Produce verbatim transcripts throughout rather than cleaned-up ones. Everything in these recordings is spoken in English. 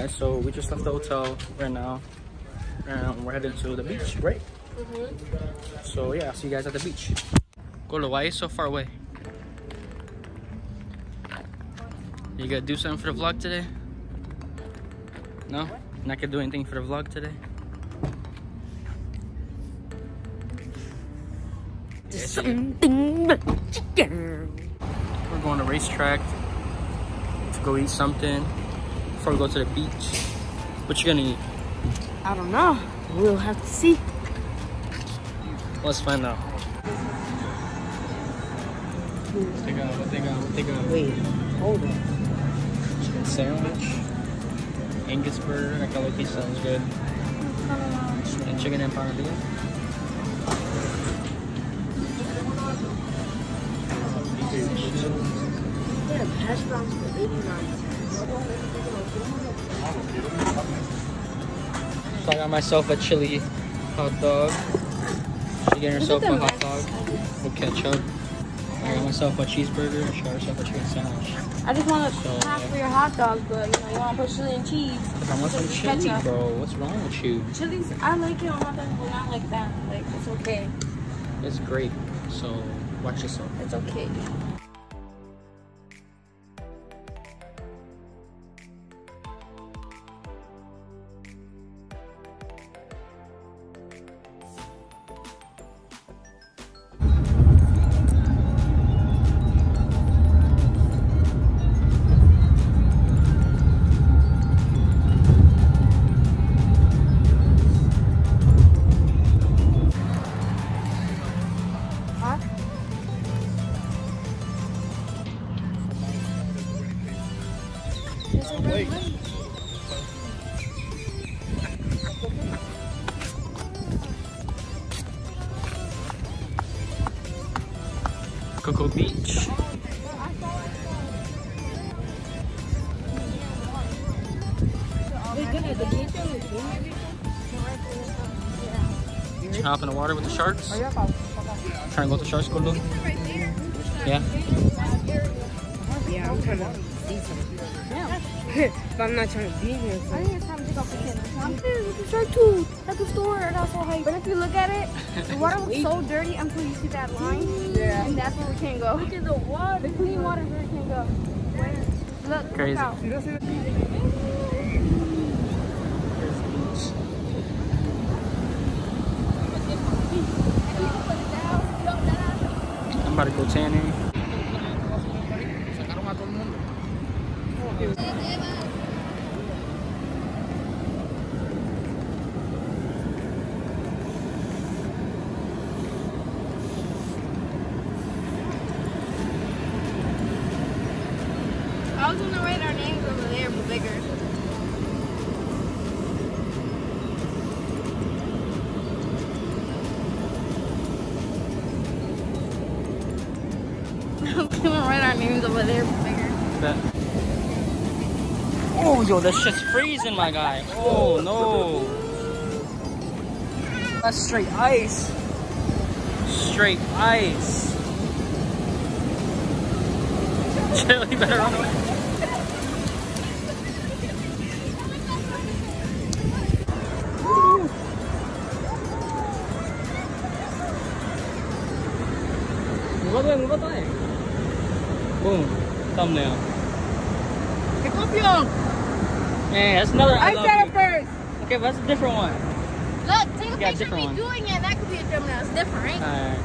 guys, so we just left the hotel right now and we're headed to the beach, right? Mm-hmm. So yeah, I'll see you guys at the beach. Golo, why are you so far away? You gonna do something for the vlog today? No? You're not gonna do anything for the vlog today? Something but chicken. We're going to racetrack to go eat something before we go to the beach. What you gonna eat? I don't know. We'll have to see. Let's find out. What they got? What they got? What they got? Wait, hold on. Chicken sandwich, Angus burger. That kind of low-key sounds good. And chicken empanada. So I got myself a chili hot dog. She got herself a hot dog with ketchup. I got myself a cheeseburger and she got herself a chicken sandwich. I just want to so, half for your hot dog, but you know you want to put chili and cheese. I want some chili, ketchup. Bro. What's wrong with you? Chili's, I like it on hot dogs, but not like that. Like it's okay. It's great. So watch yourself. It's okay. Cocoa Beach. Just hop in the water with the sharks. Trying to go with the sharks, go look. Yeah. Yeah, I'm trying to see something. But I'm not trying to be here. I think it's time to take off the skin. I'm there with the shark too. At the store, and I was so hyped. But if you look at it, the water was so dirty until you see that line. Yeah. And that's where we can't go. Look at the water. The clean water where we can't go. Where? Look. Crazy. Look out. I'm about to go tanning. I was gonna write our names over there, but bigger. I was gonna write our names over there, but bigger. Bet. Oh, yo, that shit's freezing, my guy. Oh, no. That's straight ice. Straight ice. Chili, better run away. Boom. Thumbnail. Hey, that's another I, I said it first. Okay, but that's a different one. Look, take a yeah, picture of me one. doing it, and that could be a thumbnail. It's different, right? Alright.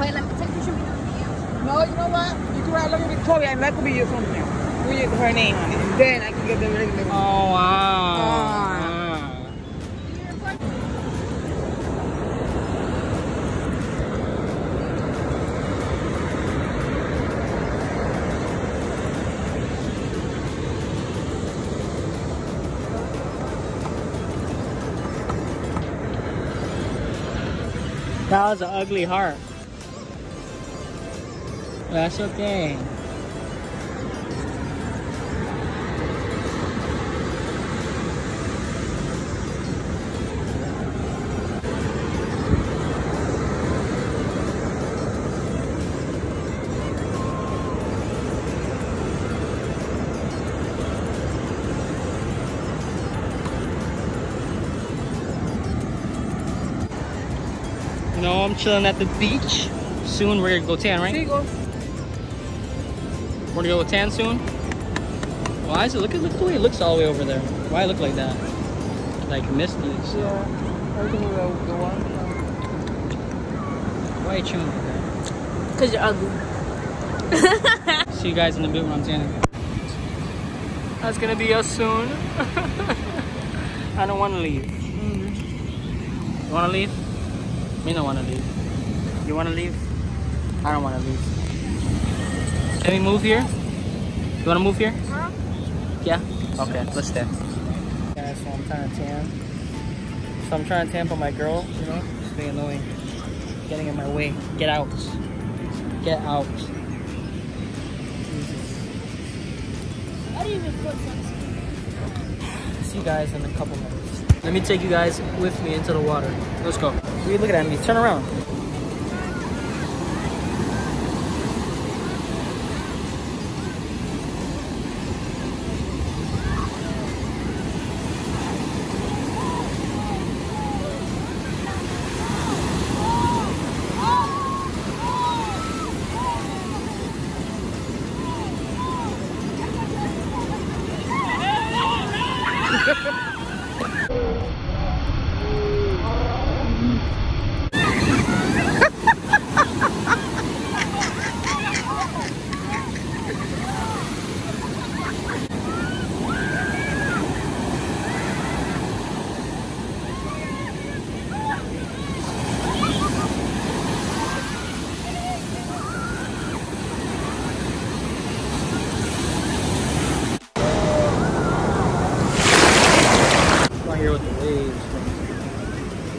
Wait, let me take a picture of me doing it. No, you know what? You can write, look at Victoria, and that could be your thumbnail. With her name on it. Then I can get the regular one. Oh, wow. Oh. That was an ugly heart. That's okay. No, I'm chilling at the beach. Soon we're gonna go tan, right? Seagull. We're gonna go tan soon. Why is it? Look at look at the way it looks all the way over there. Why it look like that? Like misty. Yeah. Everything will go on. Why are you chewing like that? Because you're ugly. See you guys in the boot when I'm tanning. That's gonna be us soon. I don't wanna leave. Mm. You wanna leave? Me don't wanna leave. You wanna leave? I don't wanna leave. Can we move here? You wanna move here? Huh? Yeah? Okay, let's stay. Yeah, so I'm trying to tan. So I'm trying to tan for my girl, you know? It's being annoying. Getting in my way. Get out. Get out. I didn't even put sunscreen. See you guys in a couple minutes. Let me take you guys with me into the water. Let's go. What are you looking at me? Turn around.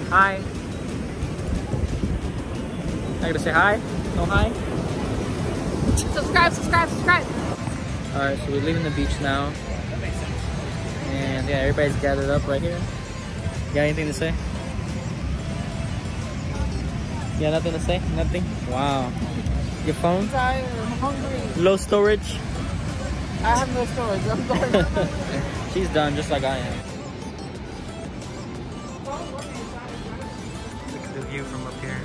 Hi. I gotta say hi? No hi? Subscribe, subscribe, subscribe. Alright, so we're leaving the beach now. That makes sense. And yeah, everybody's gathered up right here. You got anything to say? Yeah, nothing to say? Nothing? Wow. Your phone? I'm tired. I'm hungry. Low storage? I have no storage. I'm done. She's done just like I am. The view from up here.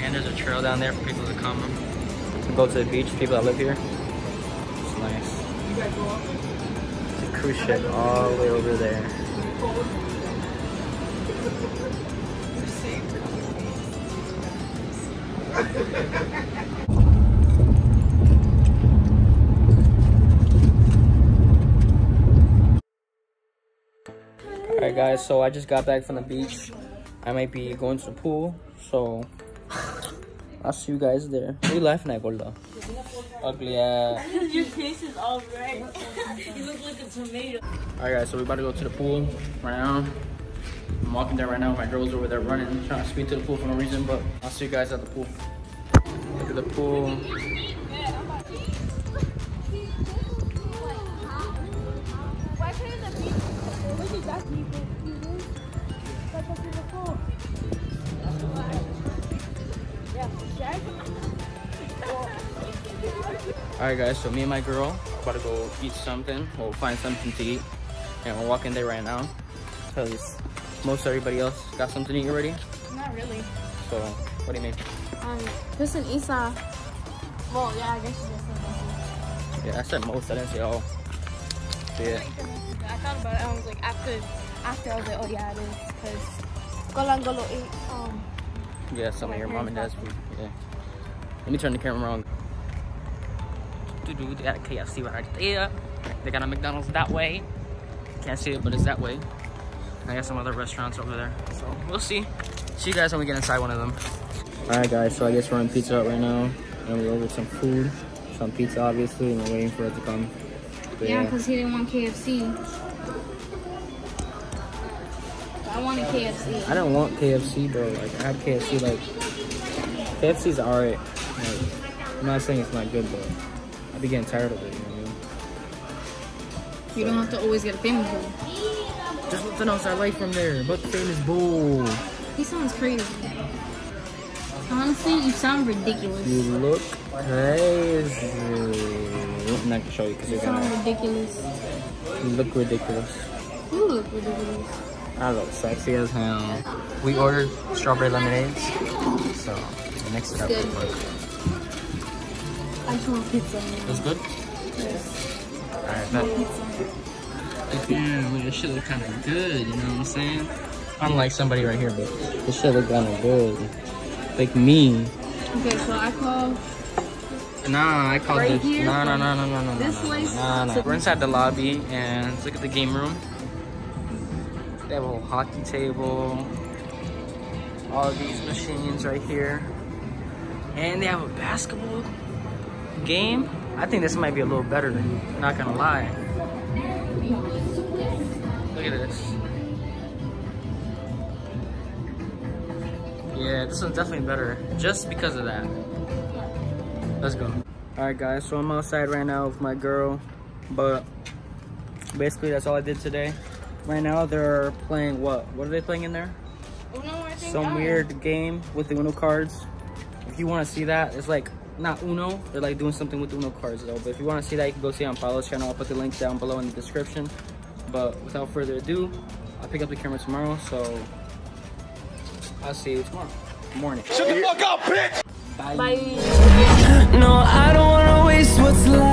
And there's a trail down there for people to come to go to the beach, people that live here. It's nice. It's a cruise ship all the way over there. Alright guys, so I just got back from the beach. I might be going to the pool, so I'll see you guys there. What are you laughing at, Golda? Ugly ass. Your face is all right. You look like a tomato. Alright guys, so we're about to go to the pool right now. I'm walking there right now. My girl's over there running, I'm trying to speed to the pool for no reason, but I'll see you guys at the pool. Look at the pool. Alright guys, so me and my girl are about to go eat something. We'll find something to eat. And we're walking there right now. Because most everybody else got something to eat already. Not really. So, what do you make? Um, this is Isa. Well, yeah, I guess you just said most. Yeah, I said most, I didn't say all. But yeah. I thought about it, I was like, after, after I was like, oh yeah, it is. Because Golangolo ate, um... yeah, some of your mom and dad's food. Yeah. Let me turn the camera on. They got a K F C right there. They got a McDonald's that way. Can't see it, but it's that way. I got some other restaurants over there. So we'll see. See you guys when we get inside one of them. Alright guys, so I guess we're on Pizza Hut right now. And we ordered some food. Some pizza obviously, and we're waiting for it to come. But yeah, because yeah. He didn't want K F C. I want a K F C. I don't want K F C, bro. Like I have K F C like K F C's alright. Like, I'm not saying it's not good, but I be getting tired of it, you know what I mean? You so, don't have to always get a famous bowl. Just something else I like from there, but the famous bowl. He sounds crazy. Honestly, you sound ridiculous. You look crazy. I'm not gonna show you because you sound ridiculous. You look ridiculous. You look ridiculous. I look sexy as hell. Yeah. We ordered strawberry lemonades, so we'll mix it up real quick. I just want pizza. That's good? Yes. Alright, that pizza. It should look kind of good, you know what I'm saying? I'm like somebody right here, but it should look kind of good. Like me. Okay, so I call... Nah, I called right this. Nah, nah, nah, nah, nah, nah, this. No, no, no, no, no, no, no, no, no, no, no, no. We're inside the lobby, and let's look at the game room. They have a whole hockey table, all of these machines right here, and they have a basketball game. I think this might be a little better, not gonna lie. Look at this. Yeah, this one's definitely better, just because of that. Let's go. All right, guys, so I'm outside right now with my girl, but basically that's all I did today. Right now they're playing what? What are they playing in there? Uno, I think. Some weird game with the Uno cards. If you want to see that, it's like not Uno. They're like doing something with the Uno cards though. But if you want to see that, you can go see it on Paolo's channel. I'll put the link down below in the description. But without further ado, I'll pick up the camera tomorrow. So I'll see you tomorrow morning. Shut the fuck up, bitch! Bye. Bye. No, I don't want to waste what's left.